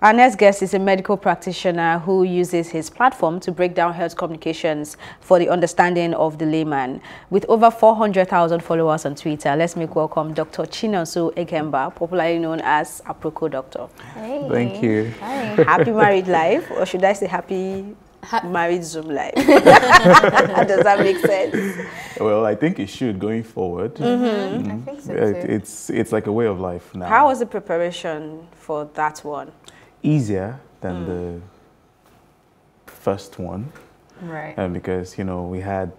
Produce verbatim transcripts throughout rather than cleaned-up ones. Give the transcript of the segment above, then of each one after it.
Our next guest is a medical practitioner who uses his platform to break down health communications for the understanding of the layman. With over four hundred thousand followers on Twitter, let's make welcome Doctor Chinonso Egemba, popularly known as Aproko Doctor. Hey. Thank you. Hi. Happy married life, or should I say happy ha married Zoom life? Does that make sense? Well, I think it should going forward. Mm-hmm. Mm-hmm. I think so too. It's, it's like a way of life now. How was the preparation for that one? Easier than mm. the first one, right? Um, because you know we had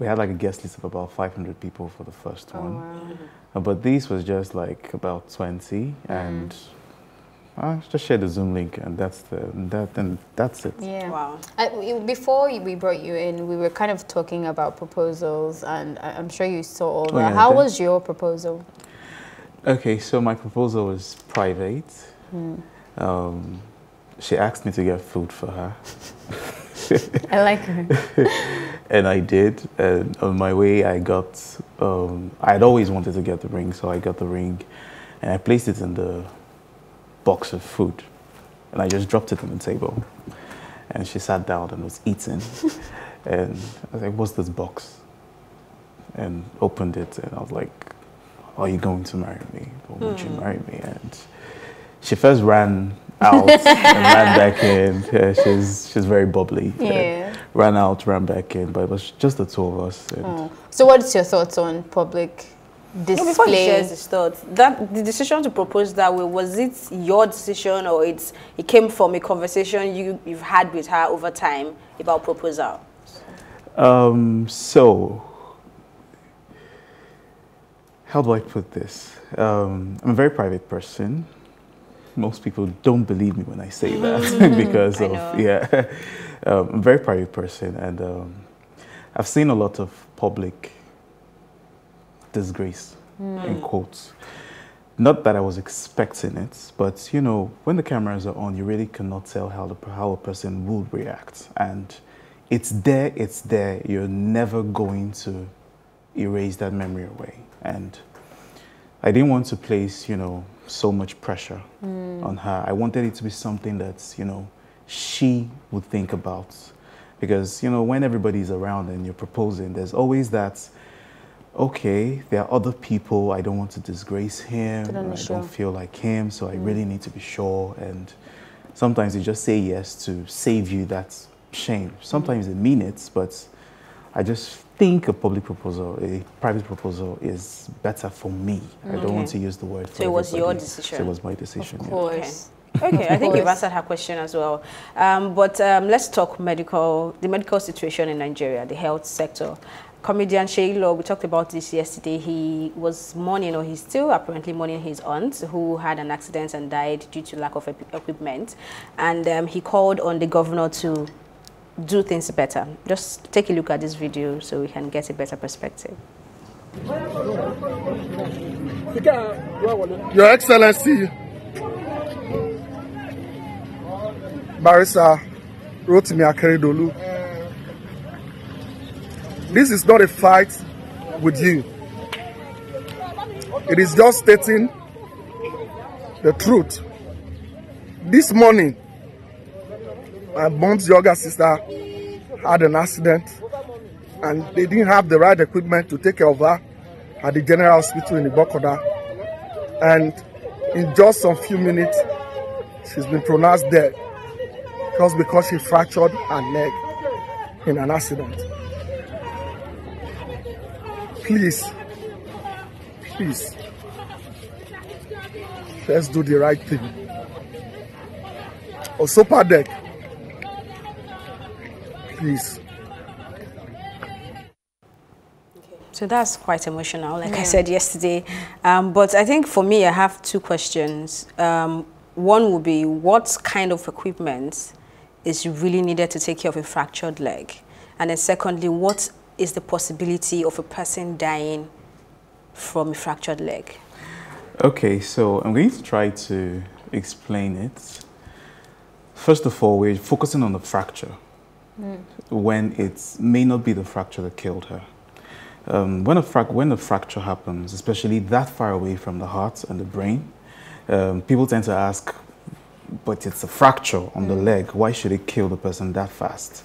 we had like a guest list of about five hundred people for the first oh, one, wow. uh, but this was just like about twenty, mm. and I just shared the Zoom link, and that's the that and that's it. Yeah, wow. Uh, before we brought you in, we were kind of talking about proposals, and I'm sure you saw all that. Oh, yeah, How that, was your proposal? Okay, so my proposal was private. Mm. Um, she asked me to get food for her. I like her. And I did. And on my way, I got, um, I'd always wanted to get the ring, so I got the ring and I placed it in the box of food and I just dropped it on the table. And she sat down and was eating. And I was like, what's this box? And opened it and I was like, are you going to marry me? Or would mm. you marry me? And she first ran out and ran back in. Yeah, she's she's very bubbly. Yeah. Uh, ran out, ran back in, but it was just the two of us. And oh. So, what's your thoughts on public display? No, before he shares his thoughts, that the decision to propose that way, was it your decision or it's it came from a conversation you you've had with her over time about proposal? Um. So, how do I put this? Um, I'm a very private person. Most people don't believe me when I say that because of, yeah, um, I'm a very private person and um, I've seen a lot of public disgrace, mm. in quotes. Not that I was expecting it, but you know, when the cameras are on, you really cannot tell how, the, how a person would react. And it's there, it's there. You're never going to erase that memory away. And I didn't want to place, you know, so much pressure mm. on her. I wanted it to be something that, you know, she would think about. Because, you know, when everybody's around and you're proposing, there's always that, okay, there are other people, I don't want to disgrace him, don't I sure. don't feel like him, so I mm. really need to be sure. And sometimes you just say yes to save you that shame. Sometimes mm. they mean it, but I just think a public proposal, a private proposal is better for me. Okay. I don't want to use the word for So it was everybody. Your decision? So it was my decision. Of course. Yeah. Okay, okay. I think you've answered her question as well. Um, but um, let's talk medical, the medical situation in Nigeria, the health sector. Comedian Seyi Law, we talked about this yesterday. He was mourning, or he's still apparently mourning his aunt who had an accident and died due to lack of equipment. And um, he called on the governor to do things better. Just take a look at this video so we can get a better perspective. Your Excellency, Barisa wrote me at Kredolu. This is not a fight with you. It is just stating the truth. This morning, my mom's younger sister had an accident and they didn't have the right equipment to take care of her at the General Hospital in Ibokoda. And in just some few minutes, she's been pronounced dead just because she fractured her neck in an accident. Please, please, let's do the right thing. Osopa deck. Please. So that's quite emotional, like yeah. I said yesterday. Um, but I think for me, I have two questions. Um, one would be, what kind of equipment is really needed to take care of a fractured leg? And then secondly, what is the possibility of a person dying from a fractured leg? Okay, so I'm going to try to explain it. First of all, we're focusing on the fracture. Mm. When it may not be the fracture that killed her. Um, when, a frac when a fracture happens, especially that far away from the heart and the brain, um, people tend to ask, but it's a fracture on the leg. Why should it kill the person that fast?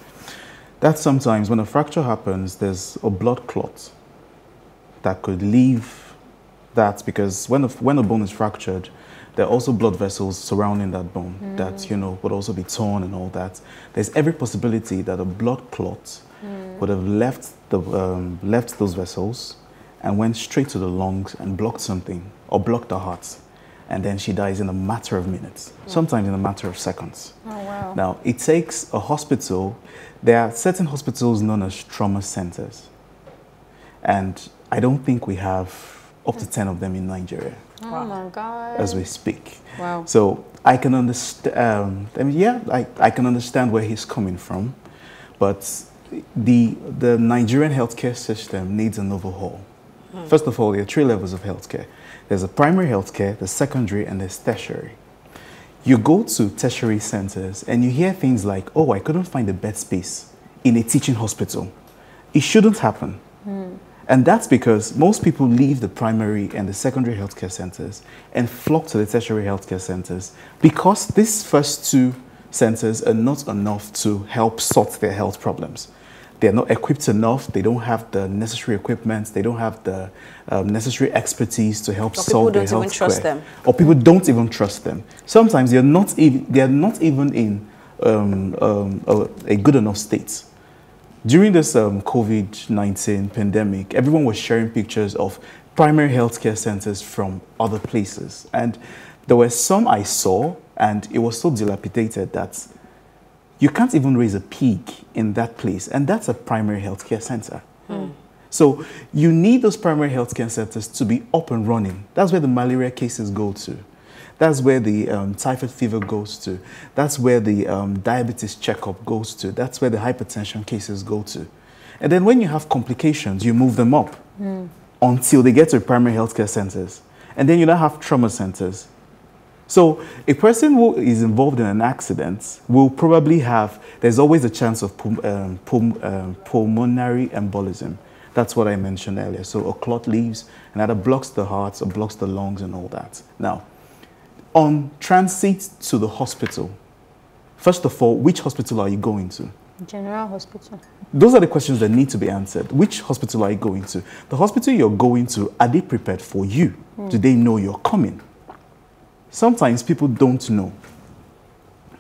That's sometimes when a fracture happens, there's a blood clot that could leave that, because when a, when a bone is fractured, there are also blood vessels surrounding that bone mm. that, you know, would also be torn and all that. There's every possibility that a blood clot mm. would have left, the, um, left those vessels and went straight to the lungs and blocked something or blocked the heart. And then she dies in a matter of minutes, yeah. sometimes in a matter of seconds. Oh, wow. Now, it takes a hospital. There are certain hospitals known as trauma centers. And I don't think we have up to ten of them in Nigeria. Oh, wow. My God. As we speak. Wow. So I can understand, um, I mean, yeah, I, I can understand where he's coming from. But the, the Nigerian healthcare system needs an overhaul. Hmm. First of all, there are three levels of healthcare. There's a primary healthcare, the secondary, and there's tertiary. You go to tertiary centers and you hear things like, oh, I couldn't find a bed space in a teaching hospital. It shouldn't happen. Mm. And that's because most people leave the primary and the secondary healthcare centers and flock to the tertiary healthcare centers because these first two centers are not enough to help sort their health problems. They're not equipped enough, they don't have the necessary equipment, they don't have the um, necessary expertise to help solve their health care. Or people don't even trust them. Sometimes they're not even, they're not even in um, um, a, a good enough state. During this um, COVID nineteen pandemic, everyone was sharing pictures of primary healthcare centers from other places. And there were some I saw, and it was so dilapidated that you can't even raise a pig in that place, and that's a primary healthcare center. Mm. So you need those primary healthcare centers to be up and running. That's where the malaria cases go to. That's where the um, typhoid fever goes to. That's where the um, diabetes checkup goes to. That's where the hypertension cases go to. And then when you have complications, you move them up mm. until they get to primary healthcare centers. And then you now have trauma centers. So a person who is involved in an accident will probably have, there's always a chance of pul um, pul um, pulmonary embolism. That's what I mentioned earlier. So a clot leaves and either blocks the heart or blocks the lungs and all that. Now, on transit to the hospital, first of all, which hospital are you going to? General hospital. Those are the questions that need to be answered. Which hospital are you going to? The hospital you're going to, are they prepared for you? Mm. Do they know you're coming? Sometimes people don't know.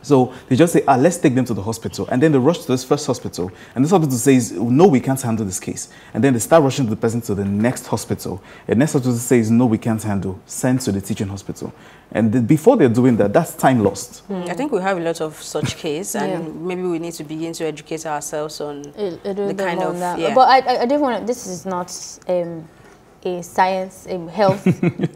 So they just say, ah, let's take them to the hospital. And then they rush to this first hospital. And this hospital says, no, we can't handle this case. And then they start rushing the person to the next hospital. The next hospital says, no, we can't handle. Send to the teaching hospital. And the, before they're doing that, that's time lost. Mm. I think we have a lot of such cases. And yeah. maybe we need to begin to educate ourselves on it, it the kind of... That. Yeah. But I, I didn't want to... This is not... Um, a science, a health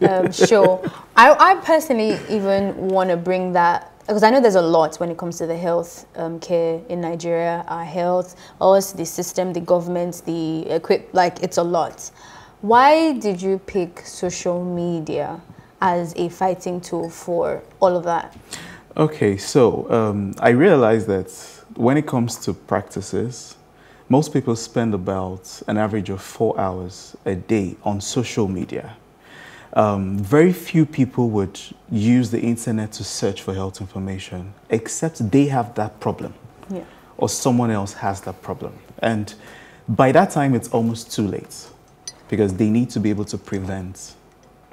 um, show. I, I personally even want to bring that, because I know there's a lot when it comes to the health um, care in Nigeria, our health, us, the system, the government, the equip, like it's a lot. Why did you pick social media as a fighting tool for all of that? Okay, so um, I realized that when it comes to practices, most people spend about an average of four hours a day on social media. Um, very few people would use the internet to search for health information, except they have that problem, yeah. or someone else has that problem. And by that time, it's almost too late, because they need to be able to prevent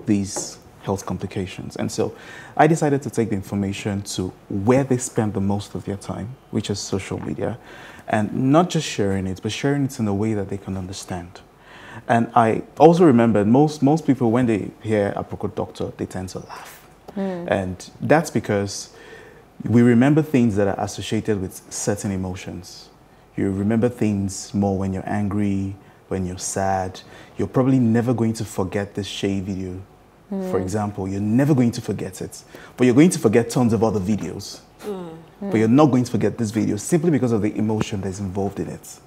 these health complications. And so I decided to take the information to where they spend the most of their time, which is social media. And not just sharing it, but sharing it in a way that they can understand. And I also remember most, most people, when they hear Aproko Doctor, they tend to laugh. Mm. And that's because we remember things that are associated with certain emotions. You remember things more when you're angry, when you're sad. You're probably never going to forget this Seyi video, mm. for example. You're never going to forget it. But you're going to forget tons of other videos. Mm. But you're not going to forget this video simply because of the emotion that's involved in it.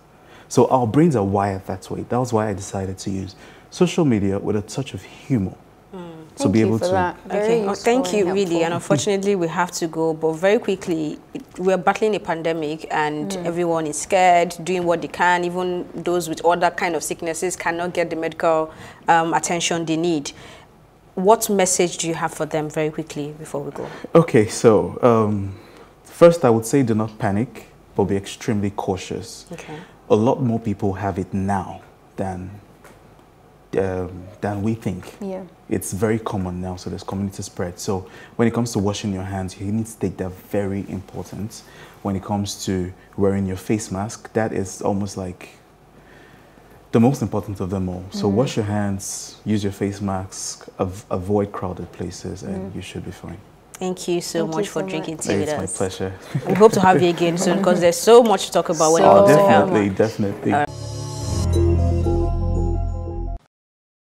So our brains are wired that way. That was why I decided to use social media with a touch of humor. Mm. To be able to... Okay. Oh, thank you, really. And unfortunately, we have to go. But very quickly, we're battling a pandemic and mm. everyone is scared, doing what they can. Even those with other kind of sicknesses cannot get the medical um, attention they need. what message do you have for them very quickly before we go? Okay, so um, first I would say do not panic, but be extremely cautious. Okay. A lot more people have it now than Um, than we think. Yeah. It's very common now, so there's community spread. So when it comes to washing your hands, you need to take that very important. When it comes to wearing your face mask, that is almost like the most important of them all. So mm. wash your hands, use your face masks, av avoid crowded places, and mm. you should be fine. Thank you so Thank much you for so drinking much. tea with us. It's my pleasure. We hope to have you again soon because there's so much to talk about. So when it comes definitely, to definitely. Uh,